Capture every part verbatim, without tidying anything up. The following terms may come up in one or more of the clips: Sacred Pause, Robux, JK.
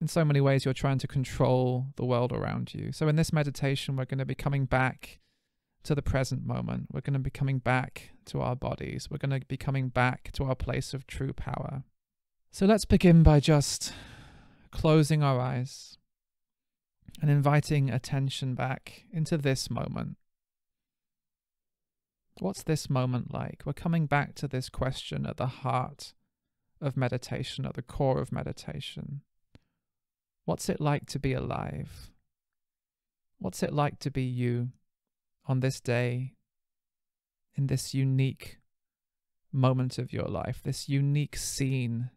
in so many ways you're trying to control the world around you. So in this meditation, we're going to be coming back to the present moment. We're going to be coming back to our bodies. We're going to be coming back to our place of true power. So let's begin by just closing our eyes and inviting attention back into this moment. What's this moment like? We're coming back to this question at the heart of meditation, at the core of meditation. What's it like to be alive? What's it like to be you on this day, in this unique moment of your life, this unique scene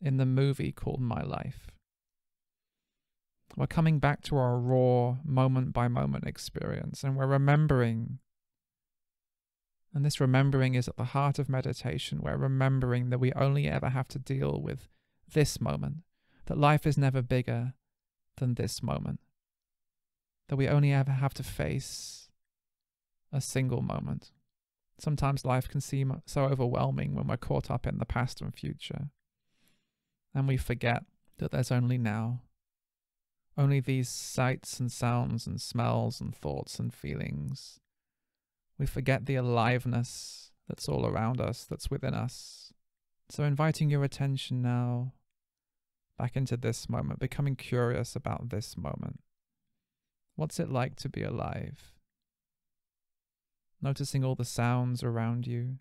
in the movie called My Life? We're coming back to our raw, moment-by-moment experience, and we're remembering. And this remembering is at the heart of meditation. We're remembering that we only ever have to deal with this moment, that life is never bigger than this moment, that we only ever have to face a single moment. Sometimes life can seem so overwhelming when we're caught up in the past and future, and we forget that there's only now, only these sights and sounds and smells and thoughts and feelings. We forget the aliveness that's all around us, that's within us. So inviting your attention now back into this moment, becoming curious about this moment. What's it like to be alive? Noticing all the sounds around you.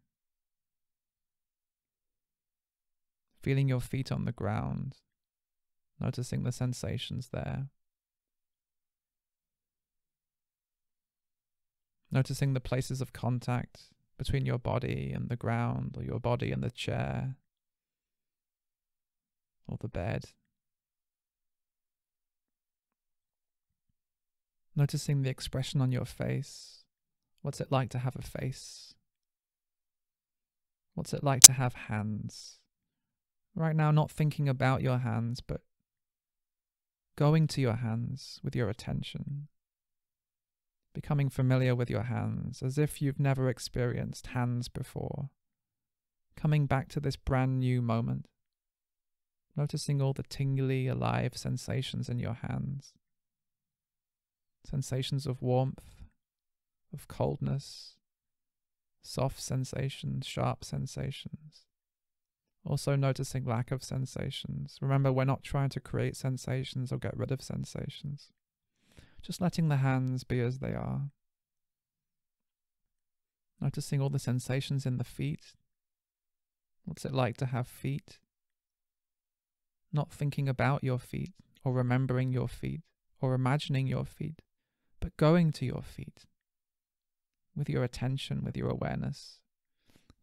Feeling your feet on the ground. Noticing the sensations there. Noticing the places of contact between your body and the ground, or your body and the chair, or the bed. Noticing the expression on your face. What's it like to have a face? What's it like to have hands? Right now, not thinking about your hands, but going to your hands with your attention. Becoming familiar with your hands, as if you've never experienced hands before. Coming back to this brand new moment. Noticing all the tingly, alive sensations in your hands. Sensations of warmth, of coldness, soft sensations, sharp sensations. Also noticing lack of sensations. Remember, we're not trying to create sensations or get rid of sensations. Just letting the hands be as they are. Noticing all the sensations in the feet. What's it like to have feet? Not thinking about your feet, or remembering your feet, or imagining your feet, but going to your feet with your attention, with your awareness.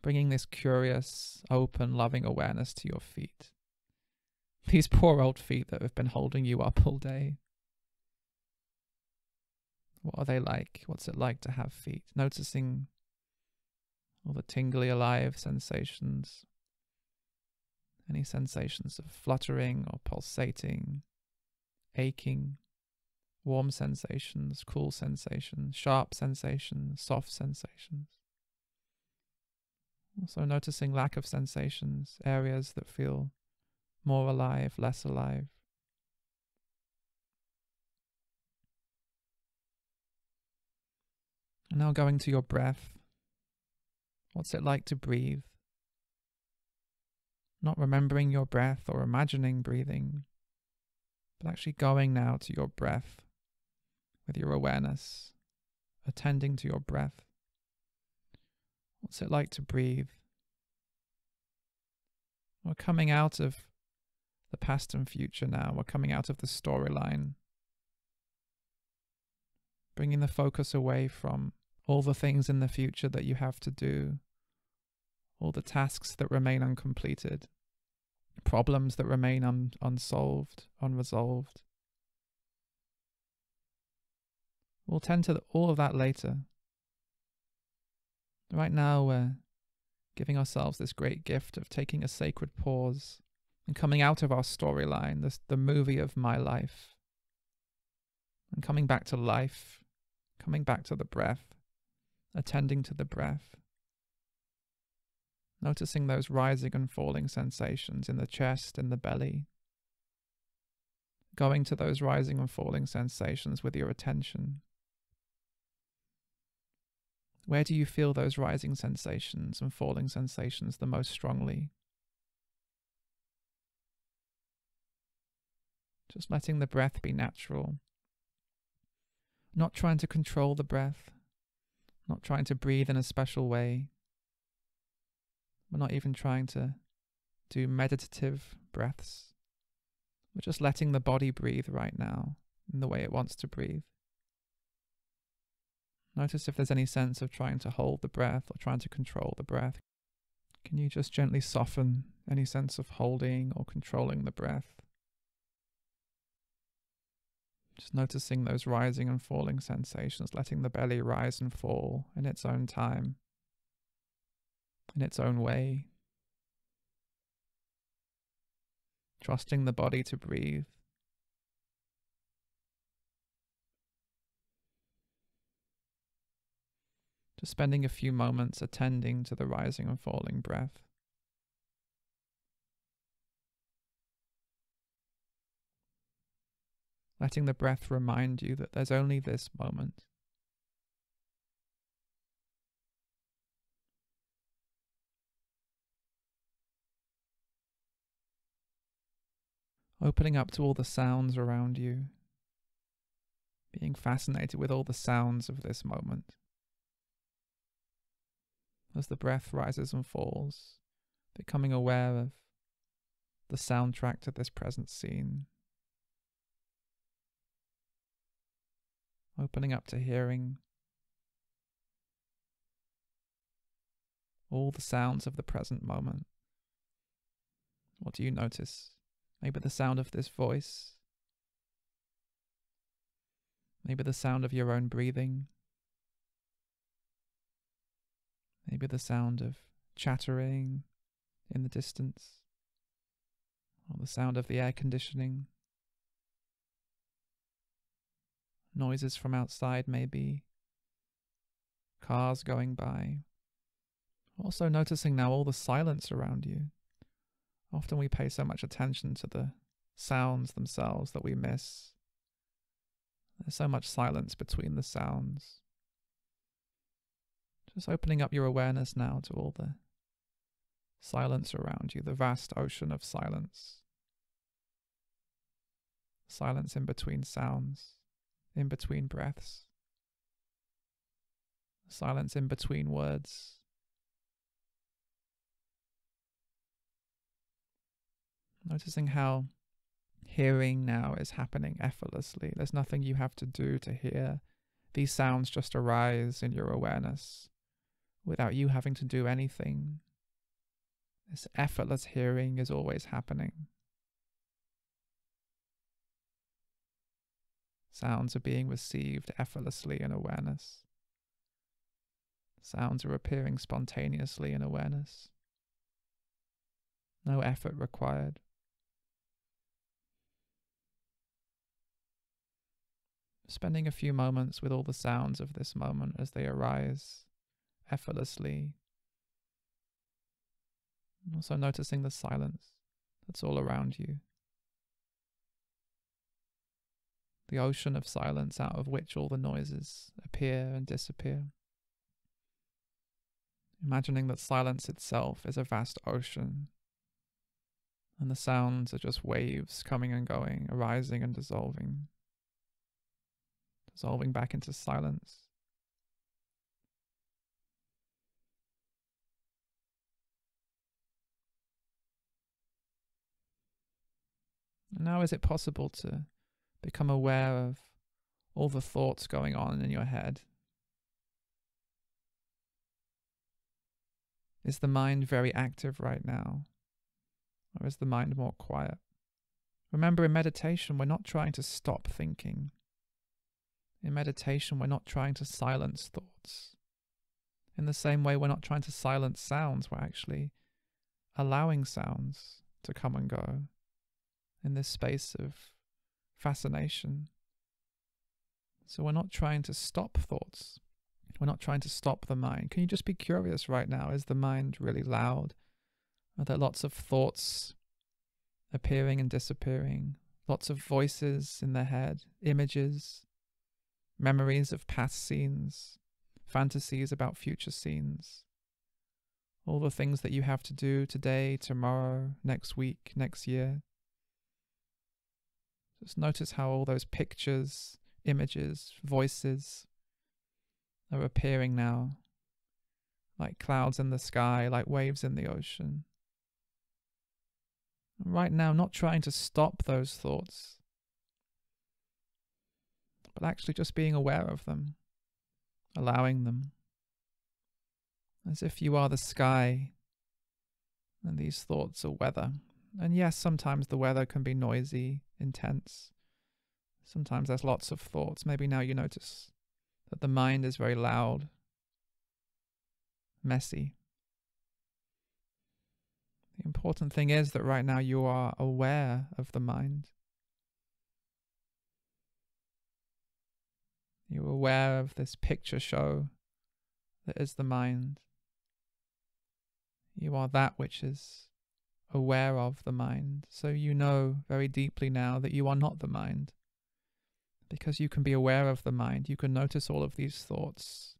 Bringing this curious, open, loving awareness to your feet. These poor old feet that have been holding you up all day. What are they like? What's it like to have feet? Noticing all the tingly, alive sensations. Any sensations of fluttering or pulsating, aching, warm sensations, cool sensations, sharp sensations, soft sensations. Also noticing lack of sensations, areas that feel more alive, less alive. And now going to your breath. What's it like to breathe? Not remembering your breath or imagining breathing, but actually going now to your breath with your awareness, attending to your breath. What's it like to breathe? We're coming out of the past and future now. We're coming out of the storyline. Bringing the focus away from all the things in the future that you have to do, all the tasks that remain uncompleted, problems that remain un unsolved, unresolved. We'll tend to all of that later. Right now, we're giving ourselves this great gift of taking a sacred pause and coming out of our storyline, this, the movie of my life, and coming back to life. Coming back to the breath, attending to the breath, noticing those rising and falling sensations in the chest, in the belly, going to those rising and falling sensations with your attention. Where do you feel those rising sensations and falling sensations the most strongly? Just letting the breath be natural. Not trying to control the breath. Not trying to breathe in a special way. We're not even trying to do meditative breaths. We're just letting the body breathe right now in the way it wants to breathe. Notice if there's any sense of trying to hold the breath or trying to control the breath. Can you just gently soften any sense of holding or controlling the breath? Just noticing those rising and falling sensations, letting the belly rise and fall in its own time, in its own way. Trusting the body to breathe. Just spending a few moments attending to the rising and falling breath. Letting the breath remind you that there's only this moment. Opening up to all the sounds around you. Being fascinated with all the sounds of this moment. As the breath rises and falls, becoming aware of the soundtrack to this present scene. Opening up to hearing all the sounds of the present moment. What do you notice? Maybe the sound of this voice. Maybe the sound of your own breathing. Maybe the sound of chattering in the distance. Or the sound of the air conditioning. Noises from outside, maybe. Cars going by. Also noticing now all the silence around you. Often we pay so much attention to the sounds themselves that we miss. There's so much silence between the sounds. Just opening up your awareness now to all the silence around you, the vast ocean of silence. Silence in between sounds. In between breaths. Silence in between words. Noticing how hearing now is happening effortlessly. There's nothing you have to do to hear. These sounds just arise in your awareness without you having to do anything. This effortless hearing is always happening. Sounds are being received effortlessly in awareness. Sounds are appearing spontaneously in awareness. No effort required. Spending a few moments with all the sounds of this moment as they arise effortlessly. And also noticing the silence that's all around you. The ocean of silence out of which all the noises appear and disappear. Imagining that silence itself is a vast ocean, and the sounds are just waves coming and going, arising and dissolving, dissolving back into silence. And now, is it possible to become aware of all the thoughts going on in your head? Is the mind very active right now? Or is the mind more quiet? Remember, in meditation, we're not trying to stop thinking. In meditation, we're not trying to silence thoughts. In the same way, we're not trying to silence sounds. We're actually allowing sounds to come and go in this space of fascination. So we're not trying to stop thoughts. We're not trying to stop the mind. Can you just be curious right now? Is the mind really loud? Are there lots of thoughts appearing and disappearing? Lots of voices in their head, images, memories of past scenes, fantasies about future scenes. All the things that you have to do today, tomorrow, next week, next year. Just notice how all those pictures, images, voices are appearing now, like clouds in the sky, like waves in the ocean. And right now, not trying to stop those thoughts, but actually just being aware of them, allowing them, as if you are the sky and these thoughts are weather. And yes, sometimes the weather can be noisy, intense. Sometimes there's lots of thoughts. Maybe now you notice that the mind is very loud, messy. The important thing is that right now you are aware of the mind. You're aware of this picture show that is the mind. You are that which is aware of the mind. So you know very deeply now that you are not the mind. Because you can be aware of the mind, you can notice all of these thoughts.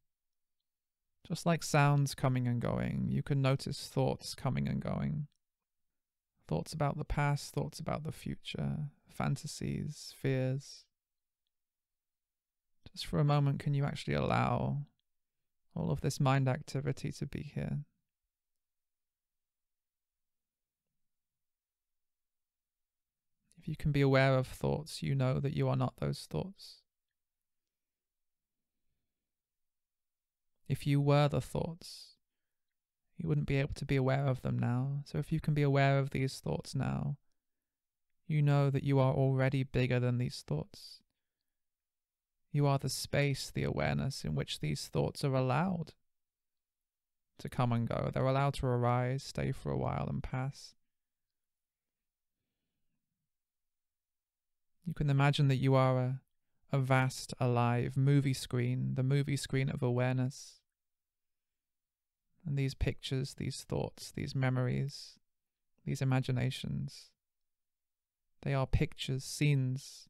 Just like sounds coming and going, you can notice thoughts coming and going. Thoughts about the past, thoughts about the future, fantasies, fears. Just for a moment, can you actually allow all of this mind activity to be here? If you can be aware of thoughts, you know that you are not those thoughts. If you were the thoughts, you wouldn't be able to be aware of them now. So if you can be aware of these thoughts now, you know that you are already bigger than these thoughts. You are the space, the awareness in which these thoughts are allowed to come and go. They're allowed to arise, stay for a while and pass. You can imagine that you are a, a vast, alive movie screen, the movie screen of awareness. And these pictures, these thoughts, these memories, these imaginations, they are pictures, scenes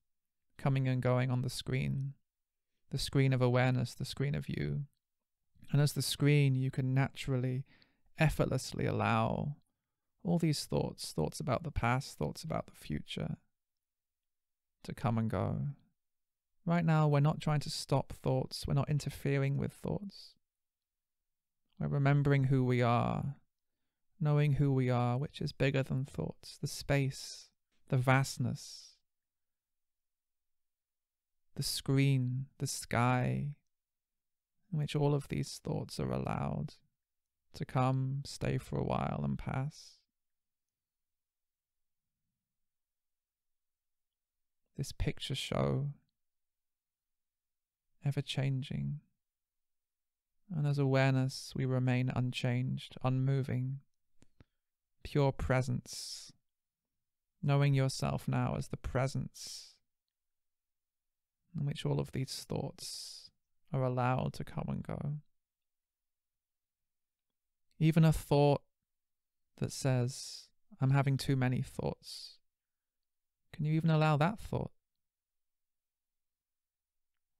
coming and going on the screen. The screen of awareness, the screen of you. And as the screen, you can naturally, effortlessly allow all these thoughts, thoughts about the past, thoughts about the future, to come and go. Right now, we're not trying to stop thoughts. We're not interfering with thoughts. We're remembering who we are, knowing who we are, which is bigger than thoughts, the space, the vastness, the screen, the sky, in which all of these thoughts are allowed to come, stay for a while and pass. This picture show, ever changing. And as awareness, we remain unchanged, unmoving, pure presence, knowing yourself now as the presence in which all of these thoughts are allowed to come and go. Even a thought that says, I'm having too many thoughts. Can you even allow that thought?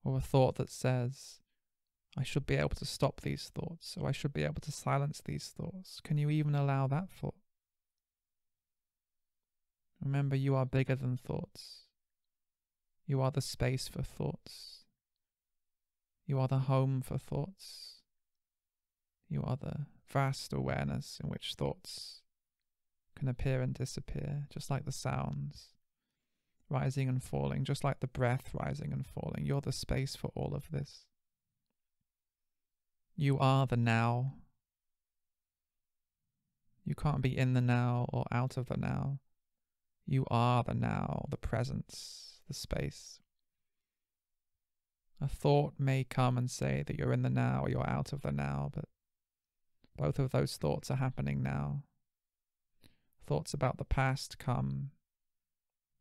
Or a thought that says, I should be able to stop these thoughts, or I should be able to silence these thoughts. Can you even allow that thought? Remember, you are bigger than thoughts. You are the space for thoughts. You are the home for thoughts. You are the vast awareness in which thoughts can appear and disappear, just like the sounds rising and falling, just like the breath rising and falling. You're the space for all of this. You are the now. You can't be in the now or out of the now. You are the now, the presence, the space. A thought may come and say that you're in the now or you're out of the now, but both of those thoughts are happening now. Thoughts about the past come,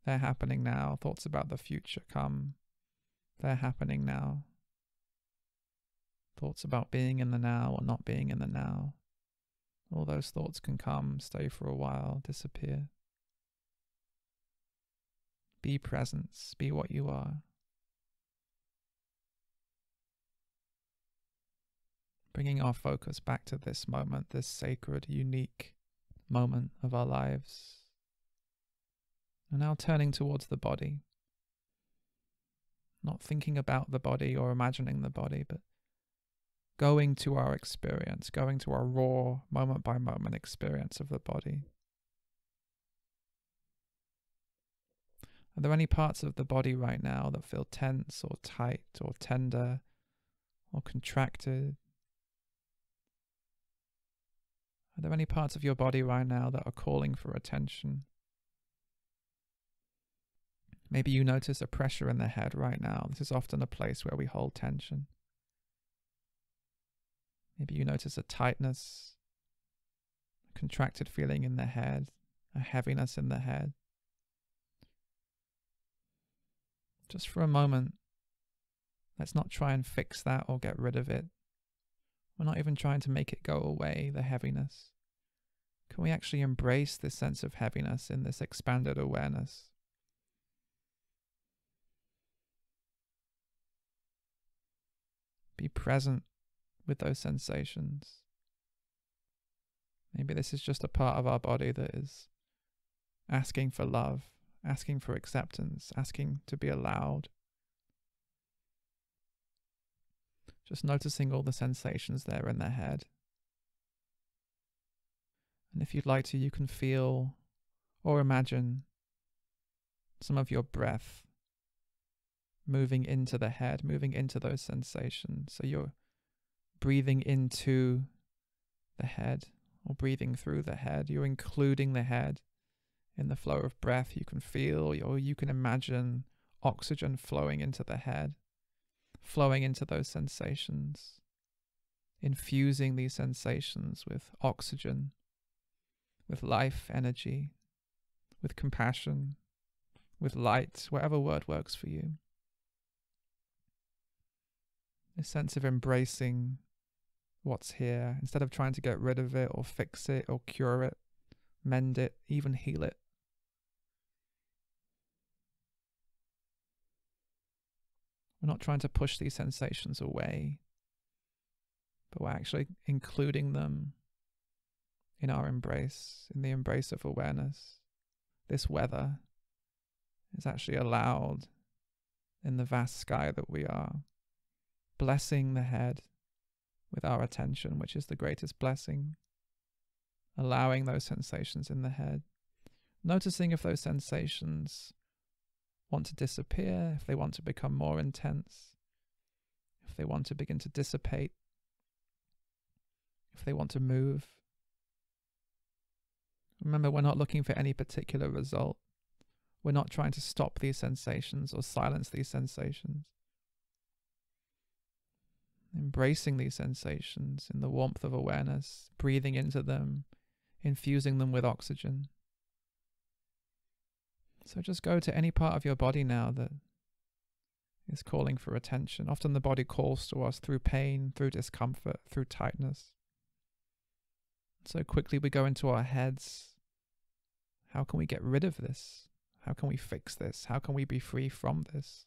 they're happening now. Thoughts about the future come, they're happening now. Thoughts about being in the now or not being in the now, all those thoughts can come, stay for a while, disappear. Be presence, be what you are. Bringing our focus back to this moment, this sacred, unique moment of our lives. And now turning towards the body. Not thinking about the body or imagining the body, but going to our experience, going to our raw, moment-by-moment experience of the body. Are there any parts of the body right now that feel tense or tight or tender or contracted? Are there any parts of your body right now that are calling for attention? Maybe you notice a pressure in the head right now. This is often a place where we hold tension. Maybe you notice a tightness, a contracted feeling in the head, a heaviness in the head. Just for a moment, let's not try and fix that or get rid of it. We're not even trying to make it go away, the heaviness. Can we actually embrace this sense of heaviness in this expanded awareness? Be present with those sensations. Maybe this is just a part of our body that is asking for love, asking for acceptance, asking to be allowed. Just noticing all the sensations there in the head. And if you'd like to, you can feel or imagine some of your breath moving into the head, moving into those sensations. So you're breathing into the head or breathing through the head. You're including the head in the flow of breath. You can feel or you can imagine oxygen flowing into the head, flowing into those sensations, infusing these sensations with oxygen, with life energy, with compassion, with light, whatever word works for you. A sense of embracing what's here, instead of trying to get rid of it or fix it or cure it, mend it, even heal it. We're not trying to push these sensations away, but we're actually including them in our embrace, in the embrace of awareness. This weather is actually allowed in the vast sky that we are, blessing the head with our attention, which is the greatest blessing, allowing those sensations in the head, noticing if those sensations want to disappear, if they want to become more intense, if they want to begin to dissipate, if they want to move. Remember, we're not looking for any particular result. We're not trying to stop these sensations or silence these sensations. Embracing these sensations in the warmth of awareness, breathing into them, infusing them with oxygen. So just go to any part of your body now that is calling for attention. Often the body calls to us through pain, through discomfort, through tightness. So quickly we go into our heads. How can we get rid of this? How can we fix this? How can we be free from this?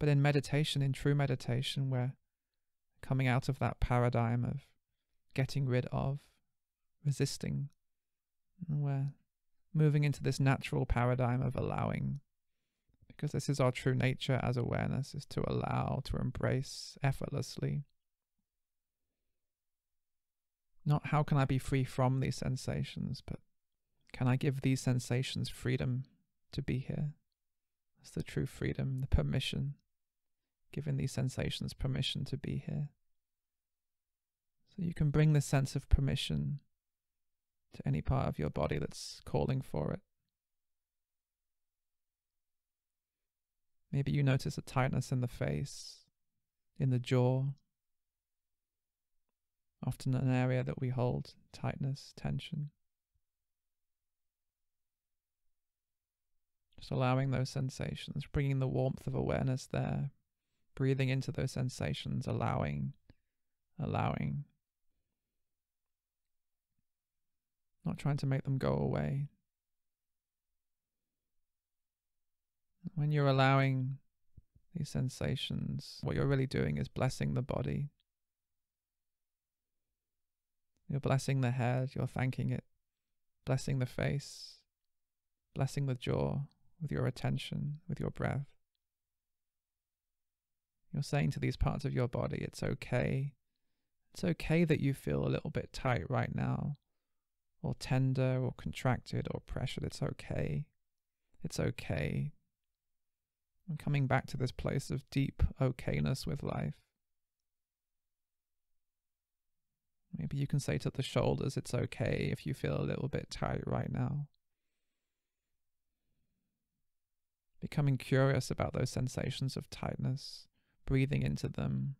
But in meditation, in true meditation, we're coming out of that paradigm of getting rid of, resisting, and we're moving into this natural paradigm of allowing, because this is our true nature as awareness, is to allow, to embrace effortlessly. Not how can I be free from these sensations, but can I give these sensations freedom to be here? That's the true freedom, the permission, giving these sensations permission to be here. So you can bring this sense of permission to any part of your body that's calling for it. Maybe you notice a tightness in the face, in the jaw. Often an area that we hold tightness, tension. Just allowing those sensations, bringing the warmth of awareness there, breathing into those sensations, allowing, allowing. Not trying to make them go away. When you're allowing these sensations, what you're really doing is blessing the body. You're blessing the head, you're thanking it, blessing the face, blessing the jaw with your attention, with your breath. You're saying to these parts of your body, it's okay. It's okay that you feel a little bit tight right now, or tender, or contracted, or pressured. It's okay. It's okay. And coming back to this place of deep okayness with life. Maybe you can say to the shoulders, it's okay if you feel a little bit tight right now. Becoming curious about those sensations of tightness, breathing into them,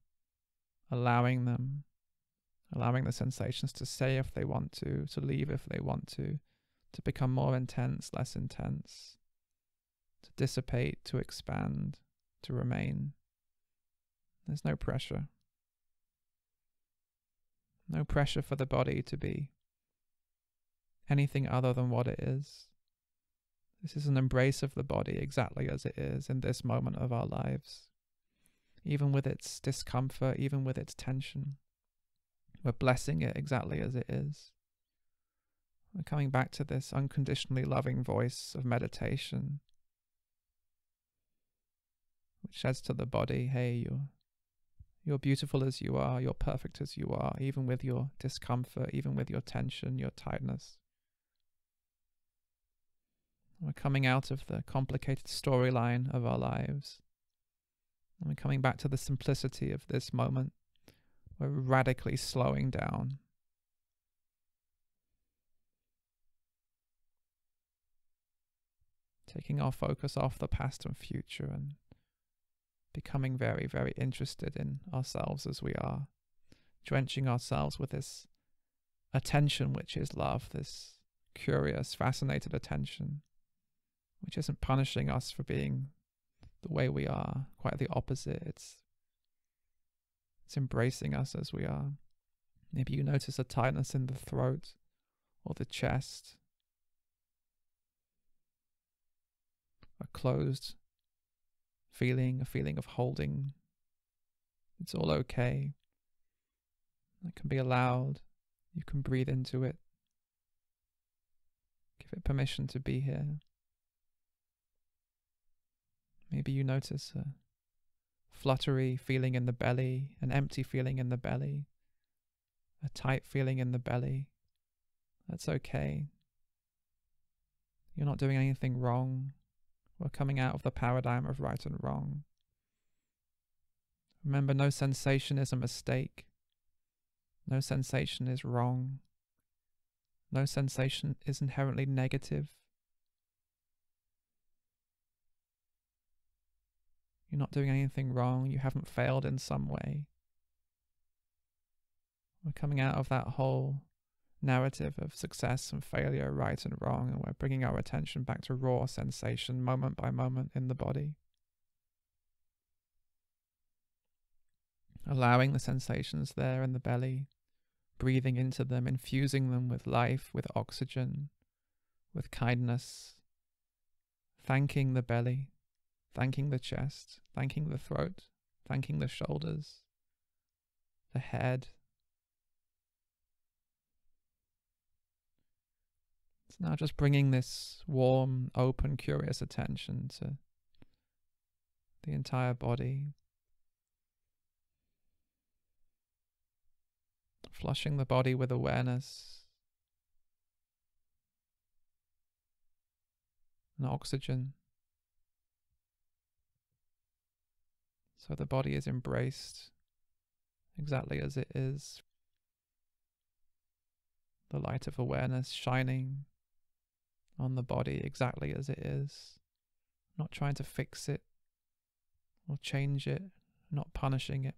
allowing them, allowing the sensations to stay if they want to, to leave if they want to, to become more intense, less intense, to dissipate, to expand, to remain. There's no pressure. No pressure for the body to be anything other than what it is. This is an embrace of the body exactly as it is in this moment of our lives. Even with its discomfort, even with its tension, we're blessing it exactly as it is. We're coming back to this unconditionally loving voice of meditation, which says to the body, hey, you're, you're beautiful as you are, you're perfect as you are, even with your discomfort, even with your tension, your tightness. We're coming out of the complicated storyline of our lives. And we're coming back to the simplicity of this moment. We're radically slowing down. Taking our focus off the past and future and becoming very, very interested in ourselves as we are. Drenching ourselves with this attention which is love, this curious, fascinated attention, which isn't punishing us for being the way we are, quite the opposite. It's it's embracing us as we are. Maybe you notice a tightness in the throat or the chest, a closed feeling, a feeling of holding. It's all okay. It can be allowed. You can breathe into it. Give it permission to be here. Maybe you notice a fluttery feeling in the belly, an empty feeling in the belly, a tight feeling in the belly. That's okay. You're not doing anything wrong. We're coming out of the paradigm of right and wrong. Remember, no sensation is a mistake. No sensation is wrong. No sensation is inherently negative. You're not doing anything wrong. You haven't failed in some way. We're coming out of that whole narrative of success and failure, right and wrong, and we're bringing our attention back to raw sensation, moment by moment in the body. Allowing the sensations there in the belly, breathing into them, infusing them with life, with oxygen, with kindness, thanking the belly. Thanking the chest, thanking the throat, thanking the shoulders, the head. It's now just bringing this warm, open, curious attention to the entire body. Flushing the body with awareness and oxygen. So the body is embraced exactly as it is. The light of awareness shining on the body exactly as it is. Not trying to fix it or change it, not punishing it.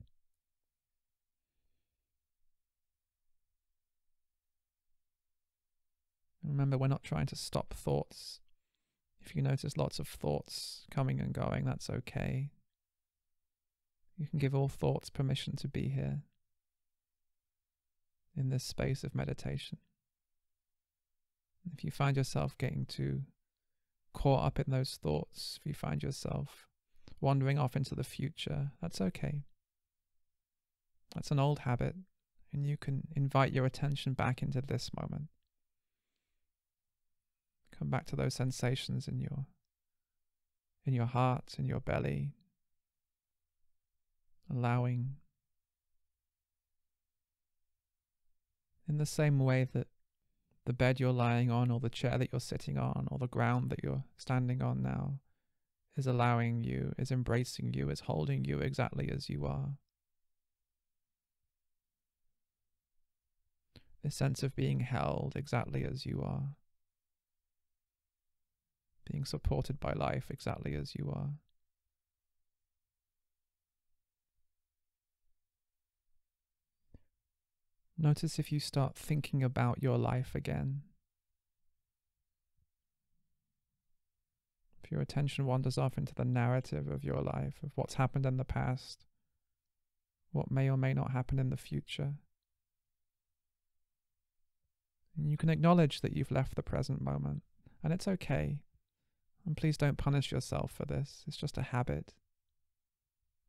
And remember, we're not trying to stop thoughts. If you notice lots of thoughts coming and going, that's okay. You can give all thoughts permission to be here in this space of meditation. If you find yourself getting too caught up in those thoughts, if you find yourself wandering off into the future, that's okay. That's an old habit, and you can invite your attention back into this moment. Come back to those sensations in your, in your heart, in your belly, allowing in the same way that the bed you're lying on, or the chair that you're sitting on, or the ground that you're standing on now is allowing you, is embracing you, is holding you exactly as you are. The sense of being held exactly as you are. Being supported by life exactly as you are. Notice if you start thinking about your life again. If your attention wanders off into the narrative of your life, of what's happened in the past, what may or may not happen in the future. And you can acknowledge that you've left the present moment, and it's okay. And please don't punish yourself for this. It's just a habit.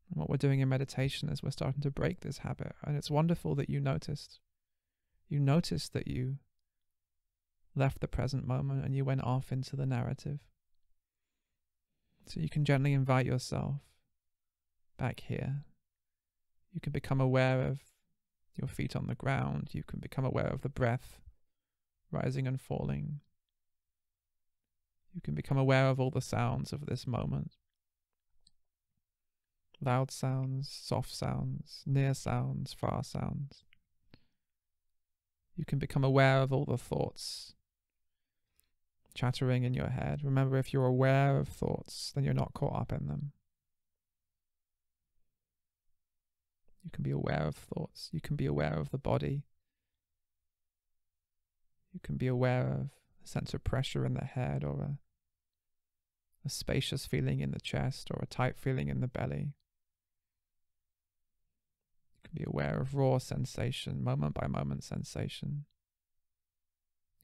And what we're doing in meditation is we're starting to break this habit. And it's wonderful that you noticed. You noticed that you left the present moment and you went off into the narrative. So you can gently invite yourself back here. You can become aware of your feet on the ground. You can become aware of the breath rising and falling. You can become aware of all the sounds of this moment. Loud sounds, soft sounds, near sounds, far sounds. You can become aware of all the thoughts chattering in your head. Remember, if you're aware of thoughts, then you're not caught up in them. You can be aware of thoughts. You can be aware of the body. You can be aware of a sense of pressure in the head, or a, a spacious feeling in the chest, or a tight feeling in the belly. You can be aware of raw sensation, moment by moment sensation.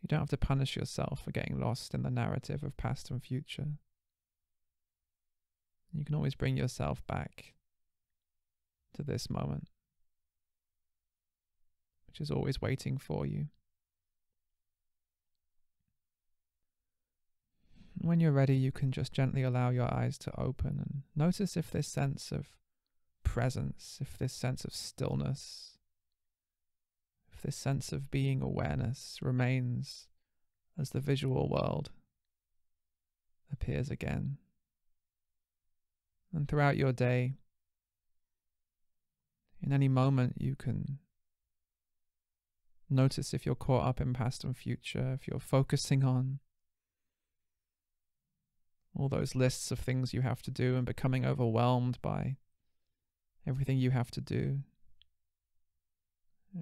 You don't have to punish yourself for getting lost in the narrative of past and future. You can always bring yourself back to this moment, which is always waiting for you. When you're ready, you can just gently allow your eyes to open and notice if this sense of presence, if this sense of stillness, if this sense of being awareness remains as the visual world appears again. And throughout your day, in any moment, you can notice if you're caught up in past and future, if you're focusing on all those lists of things you have to do and becoming overwhelmed by everything you have to do.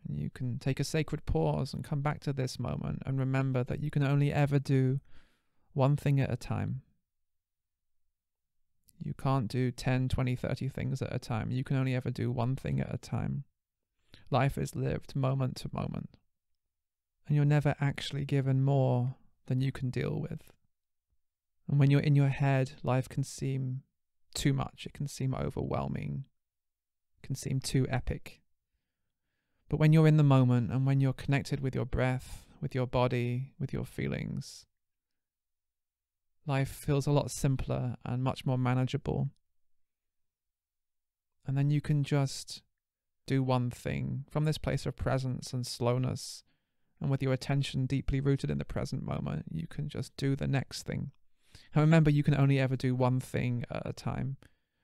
And you can take a sacred pause and come back to this moment and remember that you can only ever do one thing at a time. You can't do ten, twenty, thirty things at a time. You can only ever do one thing at a time. Life is lived moment to moment. And you're never actually given more than you can deal with. And when you're in your head, life can seem too much. It can seem overwhelming. It can seem too epic. But when you're in the moment and when you're connected with your breath, with your body, with your feelings, life feels a lot simpler and much more manageable. And then you can just do one thing from this place of presence and slowness. And with your attention deeply rooted in the present moment, you can just do the next thing. And remember, you can only ever do one thing at a time.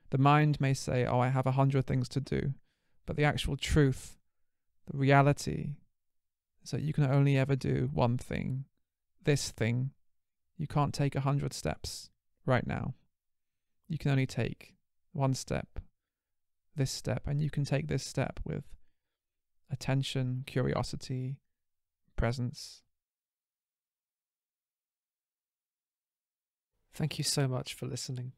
The mind may say, oh, I have a hundred things to do. But the actual truth, the reality, is that you can only ever do one thing, this thing. You can't take a hundred steps right now. You can only take one step, this step, and you can take this step with attention, curiosity, presence. Thank you so much for listening.